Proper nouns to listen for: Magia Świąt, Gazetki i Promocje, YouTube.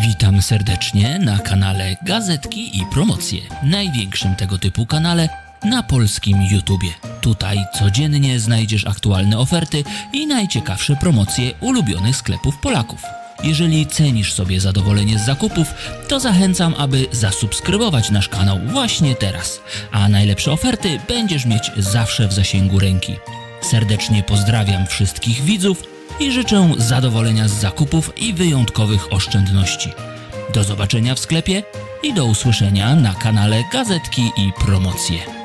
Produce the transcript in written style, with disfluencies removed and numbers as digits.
Witam serdecznie na kanale Gazetki i Promocje, największym tego typu kanale na polskim YouTubie. Tutaj codziennie znajdziesz aktualne oferty i najciekawsze promocje ulubionych sklepów Polaków. Jeżeli cenisz sobie zadowolenie z zakupów, to zachęcam, aby zasubskrybować nasz kanał właśnie teraz, a najlepsze oferty będziesz mieć zawsze w zasięgu ręki. Serdecznie pozdrawiam wszystkich widzów i życzę zadowolenia z zakupów i wyjątkowych oszczędności. Do zobaczenia w sklepie i do usłyszenia na kanale Gazetki i Promocje.